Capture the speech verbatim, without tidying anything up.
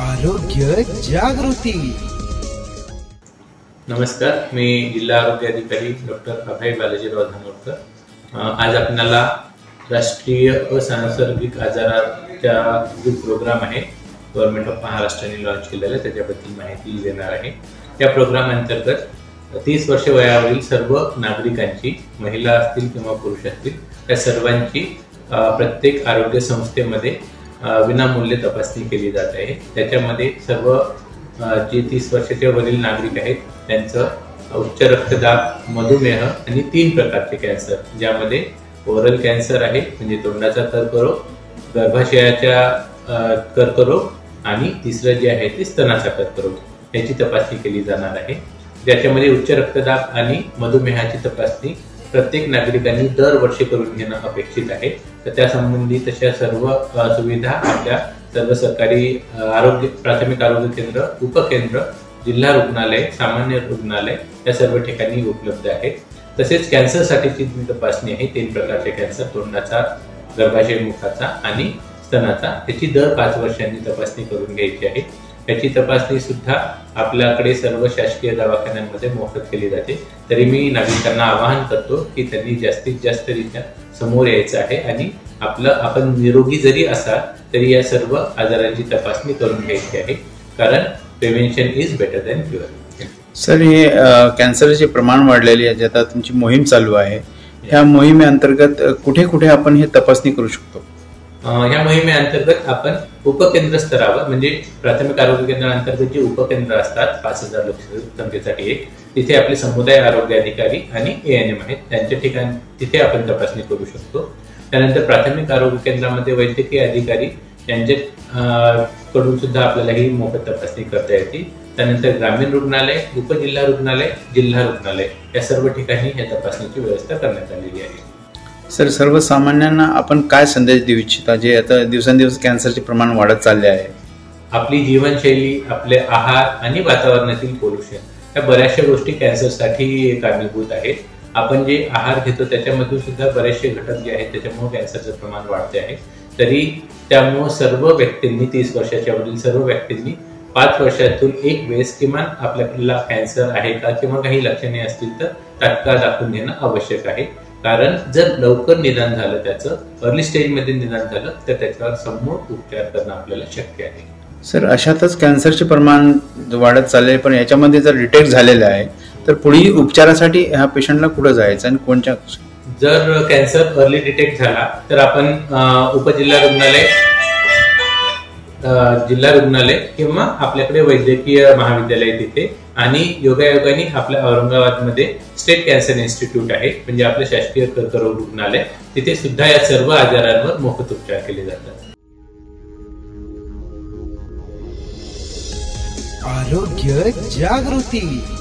आरोग्य जागृती. नमस्कार, मी जिल्हा आरोग्य अधिकारी डॉक्टर अभय बी. धानोरकर. आज आपल्याला राष्ट्रीय असंसर्गिक आजाराचा जो प्रोग्राम आहे गव्हर्नमेंट ऑफ महाराष्ट्राने लॉन्च केलेला आहे त्याच्याबद्दल माहिती देणार आहे. या प्रोग्राम अंतर्गत तीस वर्ष वयावरील सर्व नागरिकांची, महिला असतील किंवा पुरुष असतील, त्या सर्वांची प्रत्येक आरोग्य संस्थेमध्ये विनामूल्य तपासणी केली जात आहे. त्याच्यामध्ये सर्व जे तीस वर्षाच्या वरील नागरिक आहेत त्यांचं उच्च रक्तदाब, मधुमेह आणि तीन प्रकारचे कॅन्सर, ज्यामध्ये ओरल कॅन्सर आहे म्हणजे तोंडाचा कर्करोग, गर्भाशयाचा कर्करोग आणि तिसरं जे आहे ते स्तनाचा कर्करोग, याची तपासणी केली जाणार आहे. ज्याच्यामध्ये उच्च रक्तदाब आणि मधुमेहाची तपासणी प्रत्येक नागरिकांनी दरवर्षी करून घेणं अपेक्षित आहे. तर त्यासंबंधी तशा सर्व सुविधा आपल्या सर्व सरकारी आरोग्य प्राथमिक आरोग्य केंद्र, उपकेंद्र, जिल्हा रुग्णालय, सामान्य रुग्णालय या सर्व ठिकाणी उपलब्ध आहे. तसेच कॅन्सरसाठीची जी तपासणी आहे, तीन प्रकारचे कॅन्सर, तोंडाचा, गर्भाशयमुखाचा आणि स्तनाचा, त्याची दर पाच वर्षांनी तपासणी करून घ्यायची आहे. याची तपासणी सुद्धा आपल्याकडे सर्व शासकीय दवाखान्यांमध्ये मोफत केली जाते. तरी मी नागरिकांना आवाहन करतो की त्यांनी जास्तीत जास्त रीत्या समोर यायचं आहे आणि आपलं आपण निरोगी जरी असाल तरी या सर्व आजारांची तपासणी करून घ्यायची आहे, कारण prevention is better than cure. Sir, हे कॅन्सरचे प्रमाण वाढलेले आहे, ज्यात तुमची मोहीम चालू आहे. ह्या मोहिमेअंतर्गत कुठे कुठे आपण हे तपासणी करू शकतो? या मोहिमेअंतर्गत आपण उपकेंद्र स्तरावर म्हणजे प्राथमिक आरोग्य केंद्राअंतर्गत जे उपकेंद्र असतात पाच हजार लोकसंख्येसाठी एक, तिथे आपले समुदाय आरोग्य अधिकारी आणि ए एन एम आहेत त्यांच्या ठिकाणी तिथे आपण तपासणी करू शकतो. त्यानंतर प्राथमिक आरोग्य केंद्रामध्ये वैद्यकीय अधिकारी यांच्या कडून सुद्धा आपल्याला ही मोफत तपासणी करता येते. त्यानंतर ग्रामीण रुग्णालय, उपजिल्हा रुग्णालय, जिल्हा रुग्णालय या सर्व ठिकाणी या तपासणीची व्यवस्था करण्यात आलेली आहे. सर, सर्वसामान्यांना आपण काय संदेश देऊ इच्छिता, जे आता दिवसेंदिवस कॅन्सरचे प्रमाण वाढत चालले आहे? आपली जीवनशैली, आपले आहार आणि वातावरणातील पोल्युशन या बऱ्याचशा गोष्टी कॅन्सरसाठी कारणीभूत आहेत. आपण जे आहार घेतो त्याच्यामधून सुद्धा बरेचसे घटक जे आहेत त्याच्यामुळे कॅन्सरचं प्रमाण वाढते आहे. तरी त्यामुळे सर्व व्यक्तींनी, तीस वर्षाच्या वरील सर्व व्यक्तींनी पाच वर्षातून एक वेळेस किमान आपल्याला कॅन्सर आहे का किंवा काही लक्षणे असतील तर तात्काळ दाखवून घेणं आवश्यक आहे. कारण जर लवकर निदान झालं, त्याचं अर्ली स्टेजमध्ये निदान झालं तर त्याच्यावर समूळ उपचार करणं आपल्याला शक्य आहे. सर, अशातच कॅन्सरचे प्रमाण वाढत चालले, पण याच्यामध्ये जर डिटेक्ट झालेलं आहे तर पुढील उपचारासाठी ह्या पेशंटला कुठं जायचं आणि कोणत्या? जर कॅन्सर अर्ली डिटेक्ट झाला तर आपण उपजिल्हा रुग्णालय, जिल्हा रुग्णालय किंवा आपल्याकडे वैद्यकीय महाविद्यालय तिथे, आणि योगायोगाने आपल्या औरंगाबादमध्ये स्टेट कॅन्सर इन्स्टिट्यूट आहे म्हणजे आपलं शासकीय कर्करोग रुग्णालय, तिथे सुद्धा या सर्व आजारांवर मोफत उपचार केले जातात. आरोग्य जागृती.